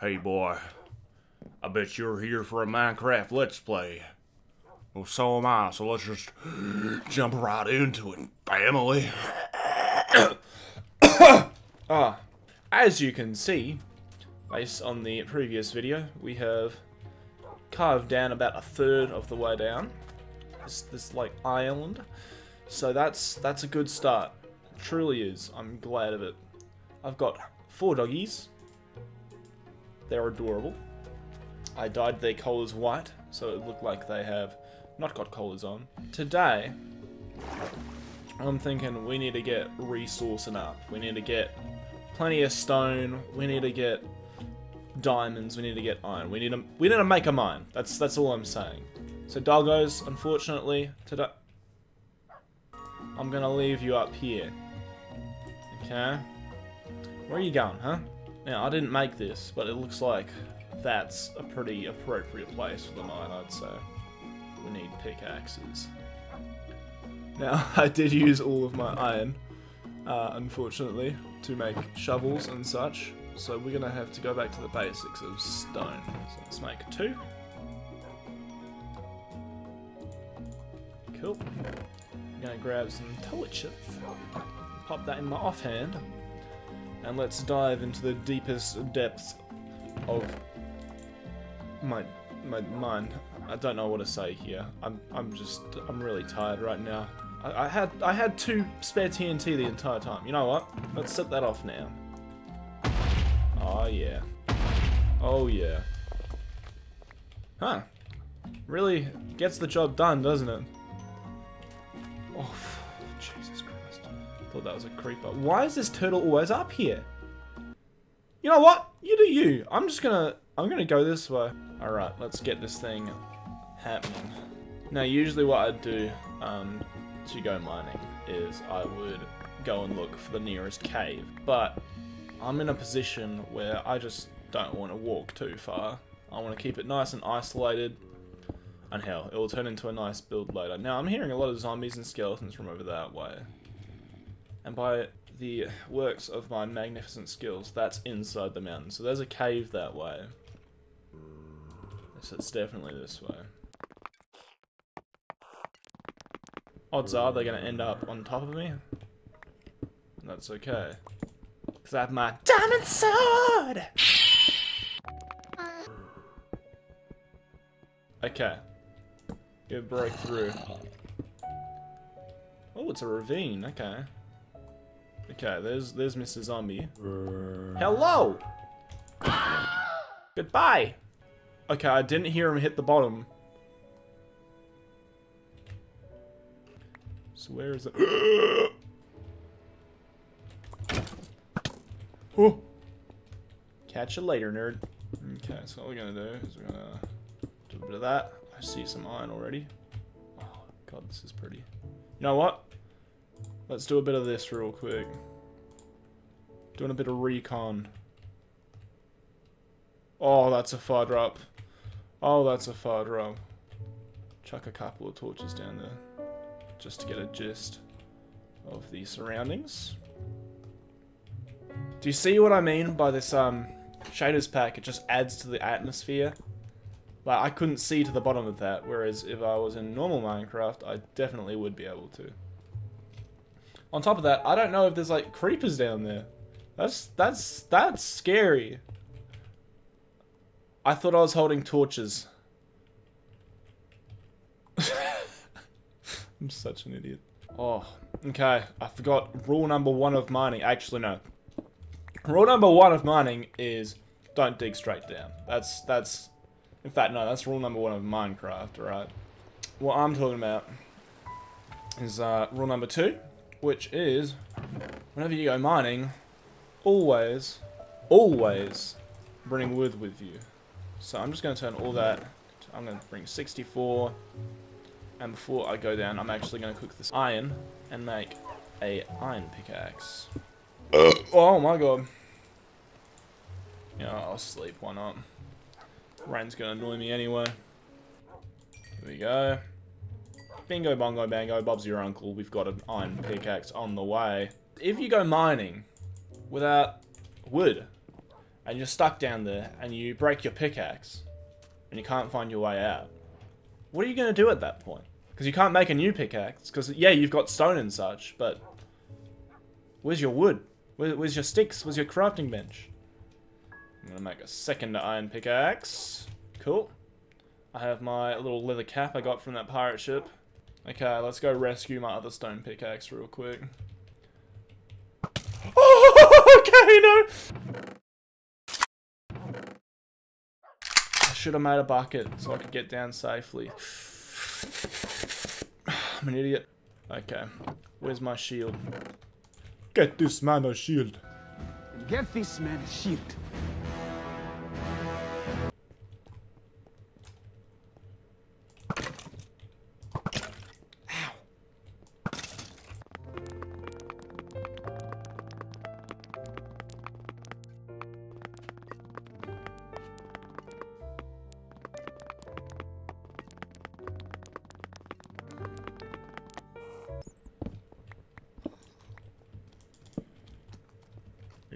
Hey boy, I bet you're here for a Minecraft Let's Play. Well, so am I, so let's just jump right into it, family. As you can see, based on the previous video, we have carved down about a third of the way down. This like island. So that's a good start. It truly is. I'm glad of it. I've got 4 doggies. They're adorable. I dyed their collars white, so it looked like they have not got collars on. Today, I'm thinking we need to get resourcing up. We need to get plenty of stone. We need to get diamonds. We need to get iron. We need to make a mine. That's all I'm saying. So doggos, unfortunately, today I'm gonna leave you up here. Okay. Where are you going, huh? Now, I didn't make this, but it looks like that's a pretty appropriate place for the mine, I'd say. We need pickaxes. Now, I did use all of my iron, unfortunately, to make shovels and such. So we're gonna have to go back to the basics of stone. So let's make 2. Cool. I'm gonna grab some torches, pop that in my offhand, and let's dive into the deepest depths of my mind. I don't know what to say here. I'm really tired right now. I had 2 spare TNT the entire time. You know what? Let's set that off now. Oh yeah. Oh yeah. Huh. Really gets the job done, doesn't it? Oh, Jesus Christ. I thought that was a creeper. Why is this turtle always up here? You know what? You do you. I'm gonna go this way. Alright, let's get this thing happening. Now, usually what I'd do to go mining is I would go and look for the nearest cave. But I'm in a position where I just don't want to walk too far. I want to keep it nice and isolated. And hell, it will turn into a nice build later. Now, I'm hearing a lot of zombies and skeletons from over that way. And by the works of my magnificent skills, that's inside the mountain. So there's a cave that way. So it's definitely this way. Odds are they're going to end up on top of me. And that's okay. Because I have my diamond sword! Okay. Good breakthrough. Oh, it's a ravine. Okay. Okay, there's Mr. Zombie. Hello! Goodbye! Okay, I didn't hear him hit the bottom. So where is it? Oh. Catch you later, nerd. Okay, so what we're gonna do is we're gonna do a bit of that. I see some iron already. Oh, God, this is pretty. You know what? Let's do a bit of this real quick. Doing a bit of recon. Oh, that's a fire drop. Oh, that's a fire drop. Chuck a couple of torches down there just to get a gist of the surroundings. Do you see what I mean by this shaders pack? It just adds to the atmosphere. Like, I couldn't see to the bottom of that, whereas if I was in normal Minecraft, I definitely would be able to. On top of that, I don't know if there's like creepers down there. That's scary. I thought I was holding torches. I'm such an idiot. Oh, okay. I forgot rule number 1 of mining. Actually, no. Rule number 1 of mining is don't dig straight down. That's... In fact, no, that's rule number 1 of Minecraft, right? What I'm talking about is rule number 2, which is whenever you go mining, always bring wood with you. So I'm just going to turn all that, I'm going to bring 64, and before I go down, I'm actually going to cook this iron and make a iron pickaxe. Oh my god. You know, I'll sleep, why not? Rain's going to annoy me anyway. Here we go. Bingo, bongo, bango, Bob's your uncle, we've got an iron pickaxe on the way. If you go mining without wood, and you're stuck down there and you break your pickaxe and you can't find your way out, what are you going to do at that point? Because you can't make a new pickaxe, because yeah, you've got stone and such, but where's your wood? Where's your sticks? Where's your crafting bench? I'm going to make a second iron pickaxe. Cool. I have my little leather cap I got from that pirate ship. Okay, let's go rescue my other stone pickaxe real quick. Oh, okay, no! I should have made a bucket so I could get down safely. I'm an idiot. Okay, where's my shield? Get this man a shield. Get this man a shield.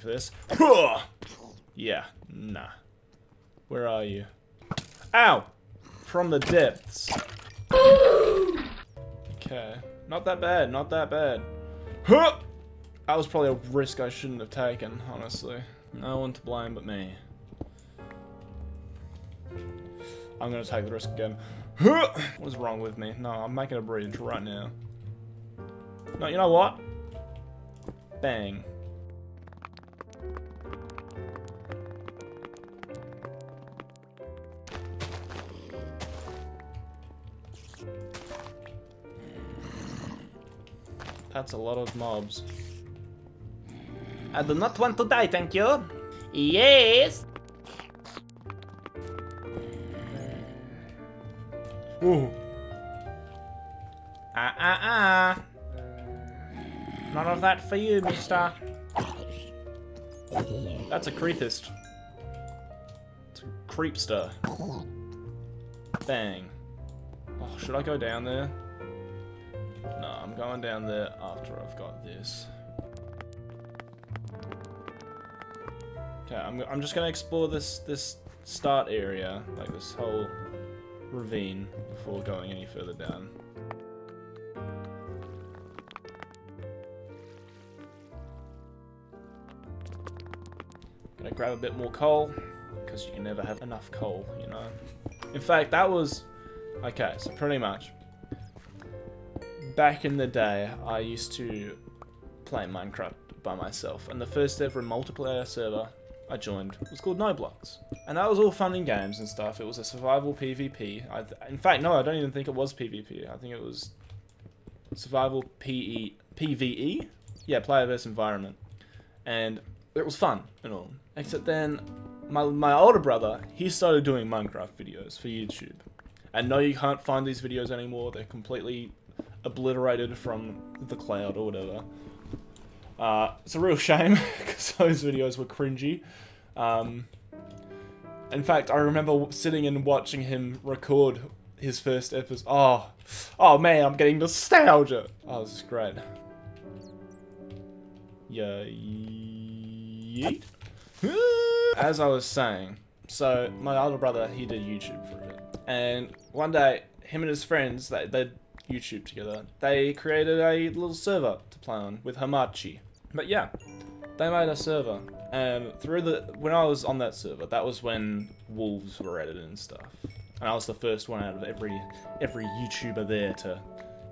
For this. Yeah, nah. Where are you? Ow! From the depths. Okay. Not that bad, not that bad. That was probably a risk I shouldn't have taken, honestly. No one to blame but me. I'm gonna take the risk again. What's wrong with me? No, I'm making a bridge right now. No, you know what? Bang. That's a lot of mobs. I do not want to die, thank you. Yes. Ooh. None of that for you, mister. That's a creepist. It's a creepster. Bang. Oh, should I go down there? No, I'm going down there after I've got this. Okay, I'm just gonna explore this start area, like this whole ravine, before going any further down. Gonna grab a bit more coal, because you can never have enough coal, you know. In fact, that was... Okay, so pretty much... Back in the day, I used to play Minecraft by myself, and the first ever multiplayer server I joined was called No Blocks, and that was all fun and games and stuff. It was a survival PvP. In fact, no, I don't even think it was PvP. I think it was survival PvE. Yeah, player versus environment, and it was fun and all. Except then, my older brother, he started doing Minecraft videos for YouTube, and no, you can't find these videos anymore. They're completely obliterated from the cloud or whatever. It's a real shame, because those videos were cringy. In fact, I remember sitting and watching him record his first episode. Oh man, I'm getting nostalgia. Oh, this is great. Yeah. Yeet. As I was saying, so my older brother, he did YouTube for a bit, and one day, him and his friends, they YouTube together, they created a little server to play on with Hamachi. But yeah, they made a server, and when I was on that server, that was when wolves were added and stuff, and I was the first one out of every YouTuber there to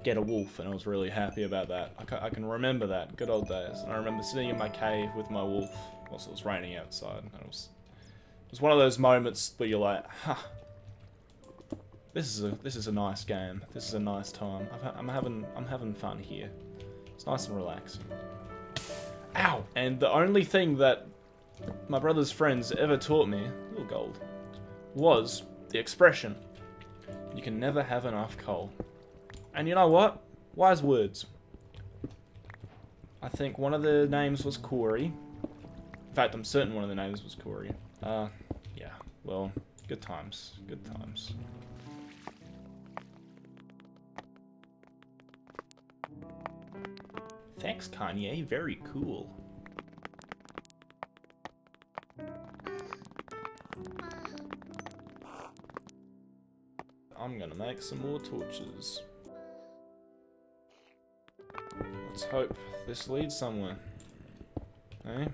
get a wolf, and I was really happy about that. I can remember that, good old days. And I remember sitting in my cave with my wolf whilst it was raining outside, and it was one of those moments where you're like, huh. This is a nice game. This is a nice time. I'm having fun here. It's nice and relaxing. Ow! And the only thing that my brother's friends ever taught me, little gold, was the expression, you can never have enough coal. And you know what? Wise words. I think one of the names was Corey. In fact, I'm certain one of the names was Corey. Yeah. Well, good times. Good times. Thanks, Kanye. Very cool. I'm gonna make some more torches. Let's hope this leads somewhere. Eh?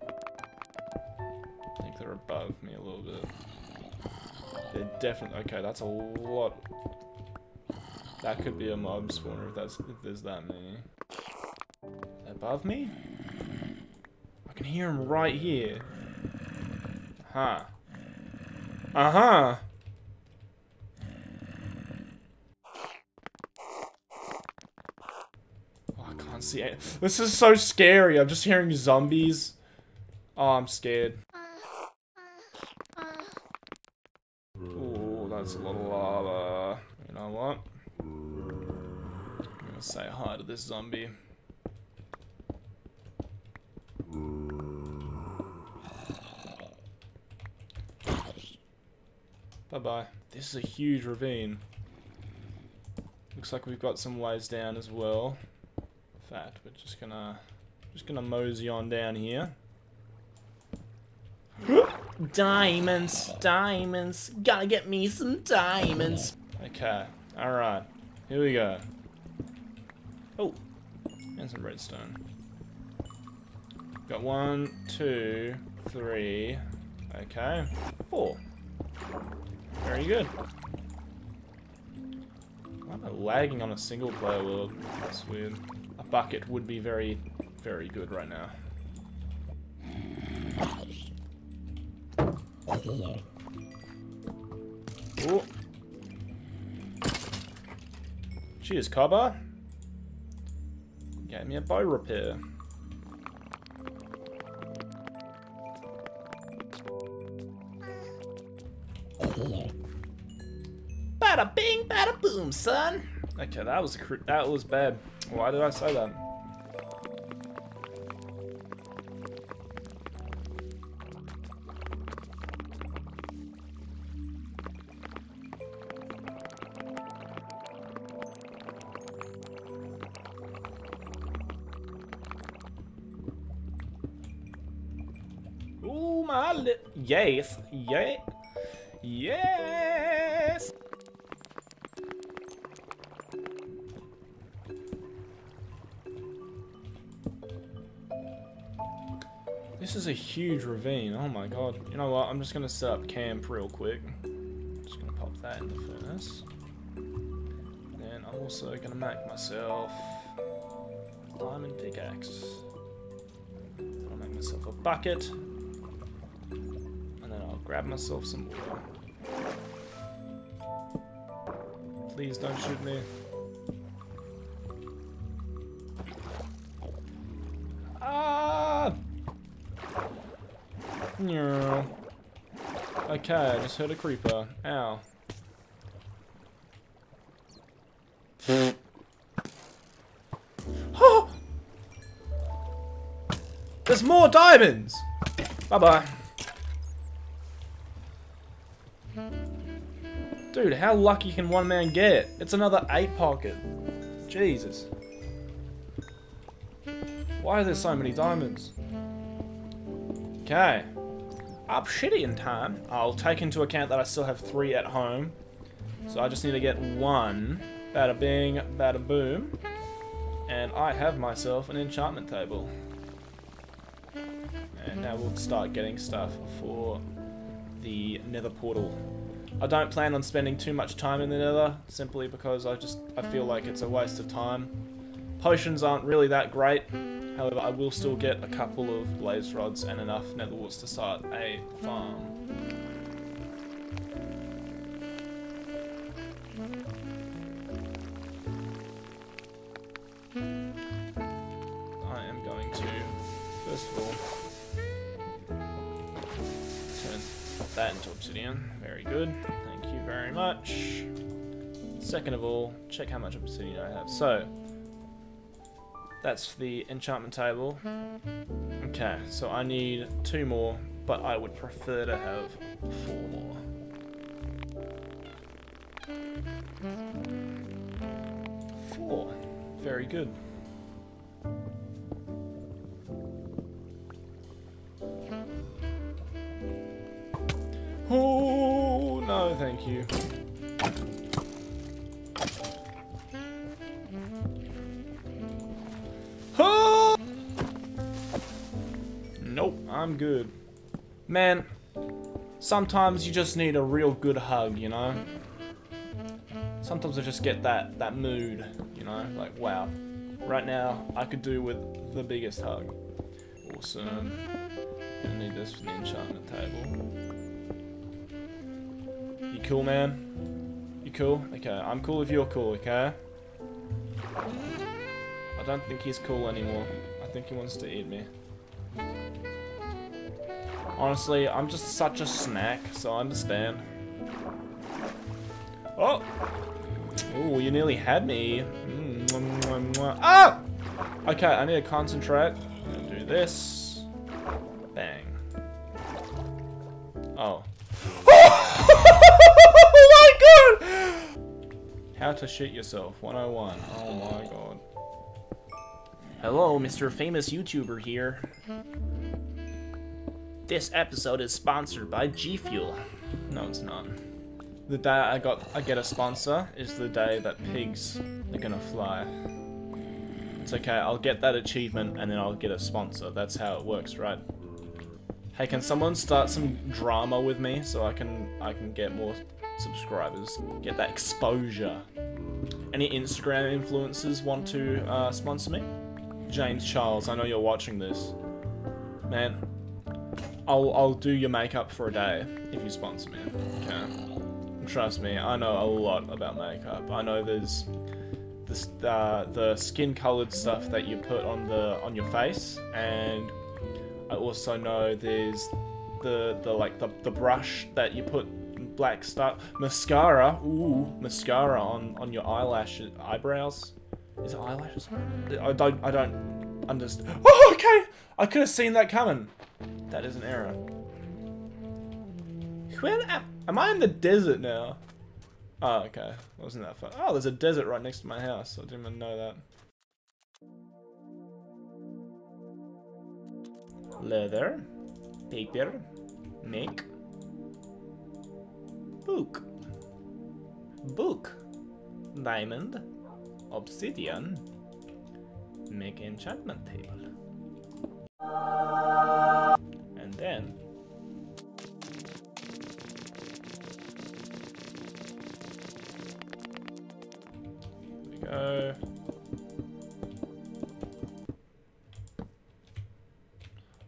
I think they're above me a little bit. They're definitely... Okay, that's a lot. That could be a mob spawner if there's that many. Above me? I can hear him right here. Huh. Uh-huh. Oh, I can't see it. This is so scary. I'm just hearing zombies. Oh, I'm scared. Oh, that's a lot of lava. You know what? I'm gonna say hi to this zombie. Bye-bye. This is a huge ravine. Looks like we've got some ways down as well. In fact, we're just gonna mosey on down here. Diamonds, diamonds, gotta get me some diamonds. Okay, alright, here we go. Oh, and some redstone. Got 1, 2, 3, okay, 4. Very good. Why am I lagging on a single player world? That's weird. A bucket would be very, very good right now. Ooh. Cheers, Cobber. Get me a bow repair. Bada bing, bada boom, son. Okay, that was bad. Why did I say that? Ooh, my lip. Yes, yeah, yes. This is a huge ravine, oh my god. You know what, I'm just gonna set up camp real quick. I'm just gonna pop that in the furnace. Then I'm also gonna make myself a diamond pickaxe. I'll make myself a bucket. And then I'll grab myself some water. Please don't shoot me. No. Okay, I just heard a creeper. Ow. Oh! There's more diamonds! Bye-bye. Dude, how lucky can one man get? It's another 8 pocket. Jesus. Why are there so many diamonds? Okay. Obsidian time. I'll take into account that I still have 3 at home, so I just need to get 1. Bada bing, bada boom, and I have myself an enchantment table. And now we'll start getting stuff for the nether portal. I don't plan on spending too much time in the nether, simply because I feel like it's a waste of time. Potions aren't really that great. However, I will still get a couple of blaze rods and enough nether warts to start a farm. I am going to, first of all, turn that into obsidian. Very good. Thank you very much. Second of all, check how much obsidian I have. So. That's the enchantment table. Okay, so I need 2 more, but I would prefer to have 4 more. Very good. Oh, no, thank you. I'm good. Man, sometimes you just need a real good hug, you know? Sometimes I just get that mood, you know? Like, wow. Right now, I could do with the biggest hug. Awesome. I need this for the enchantment table. You cool, man? You cool? Okay, I'm cool if you're cool, okay? I don't think he's cool anymore. I think he wants to eat me. Honestly, I'm just such a snack, so I understand. Oh! Oh, you nearly had me. Ah! Okay, I need to concentrate. I'm gonna do this. Bang. Oh. Oh my god! How to shit yourself, 101. Oh my god. Hello, Mr. Famous YouTuber here. This episode is sponsored by G Fuel. No, it's not. The day I get a sponsor is the day that pigs are gonna fly. It's okay, I'll get that achievement and then I'll get a sponsor. That's how it works, right? Hey, can someone start some drama with me so I can get more subscribers? Get that exposure. Any Instagram influencers want to sponsor me? James Charles, I know you're watching this. Man, I'll do your makeup for a day if you sponsor me, okay? Trust me, I know a lot about makeup. I know there's this, the skin-colored stuff that you put on your face, and I also know there's the brush that you put black stuff, mascara. Ooh, mascara on your eyelashes, eyebrows. Is it eyelashes? I don't understand. Oh, okay. I could have seen that coming. That is an error. Am I in the desert now? Oh, okay. Wasn't that far? Oh, there's a desert right next to my house. I didn't even know that. Leather, paper, make, book, diamond, obsidian, make enchantment table, and then.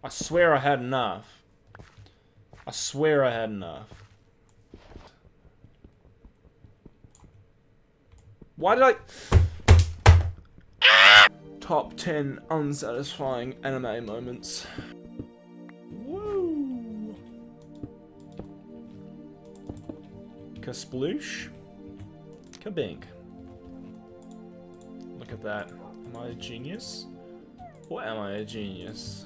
I swear I had enough. I swear I had enough. Why did I... Top 10 unsatisfying anime moments. Woo! Kasploosh. Kabink. Look at that. Am I a genius? Or am I a genius?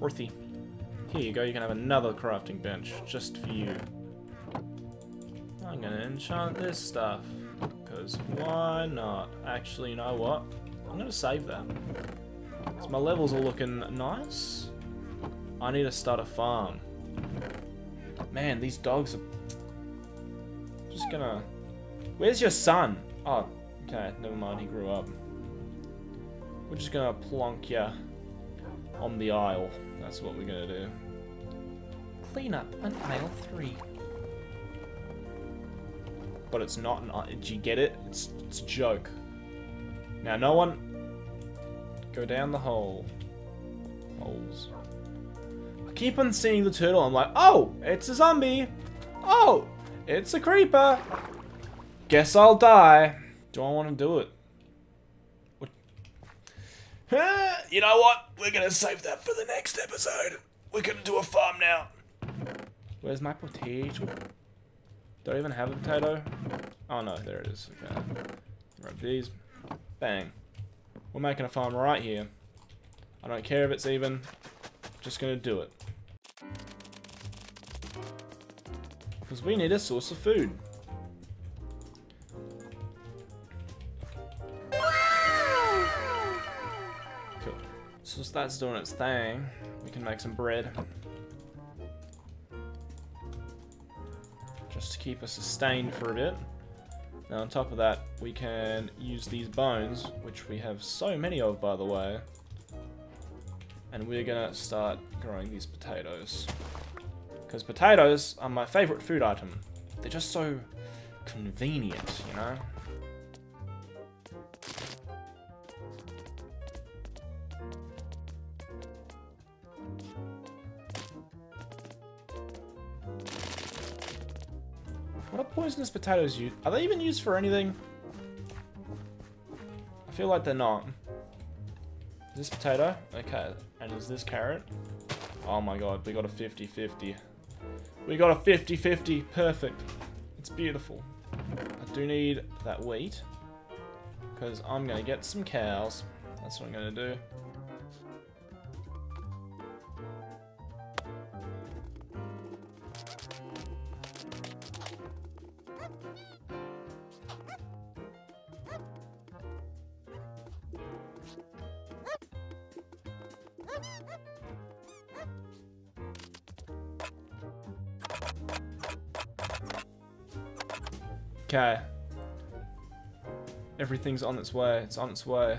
Worthy. Here you go, you can have another crafting bench, just for you. I'm gonna enchant this stuff, because why not? Actually, you know what? I'm gonna save that. So my levels are looking nice. I need to start a farm. Man, these dogs are... Just gonna... Where's your son? Oh, okay, never mind, he grew up. We're just gonna plonk ya on the aisle. That's what we're gonna do. Clean up on aisle 3. But it's not an aisle. Do you get it? It's a joke. Now, no one... Go down the hole. Holes. I keep on seeing the turtle. I'm like, oh, it's a zombie. Oh! It's a creeper! Guess I'll die. Do I want to do it? What? You know what? We're gonna save that for the next episode. We're gonna do a farm now. Where's my potato? Do I even have a potato? Oh no, there it is. Okay. Rub these. Bang. We're making a farm right here. I don't care if it's even. Just gonna do it. Because we need a source of food. Cool. So that's doing its thing. We can make some bread. Just to keep us sustained for a bit. Now on top of that, we can use these bones, which we have so many of, by the way. And we're gonna start growing these potatoes. Because potatoes are my favorite food item. They're just so convenient, you know? What are poisonous potatoes used? Are they even used for anything? I feel like they're not. Is this potato? Okay. And is this carrot? Oh my god, we got a 50-50. We got a 50-50. Perfect. It's beautiful. I do need that wheat. Because I'm going to get some cows. That's what I'm going to do. Okay. Everything's on its way. It's on its way.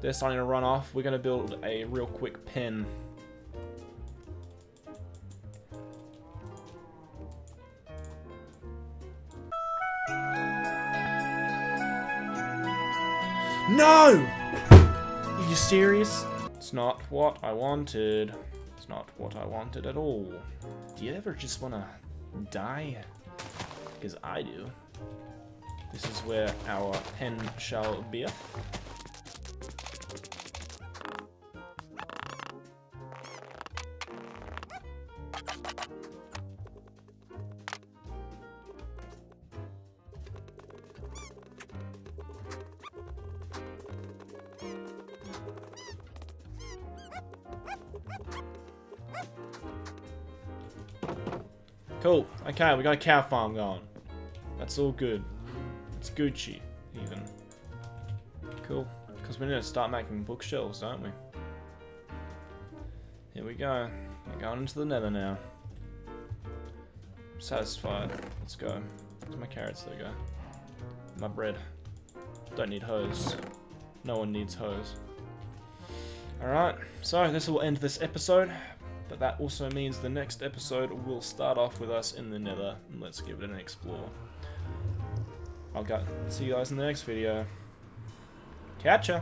They're starting to run off. We're going to build a real quick pen. No! Are you serious? It's not what I wanted. It's not what I wanted at all. Do you ever just want to die? Because I do. This is where our pen shall be. Cool. Okay, we got a cow farm going. That's all good. It's Gucci, even. Cool. Because we need to start making bookshelves, don't we? Here we go. We're going into the nether now. I'm satisfied. Let's go. Where's my carrots? There we go. My bread. Don't need hose. No one needs hose. Alright. So, this will end this episode. But that also means the next episode will start off with us in the nether. And let's give it an explore. I'll see you guys in the next video. Catch ya!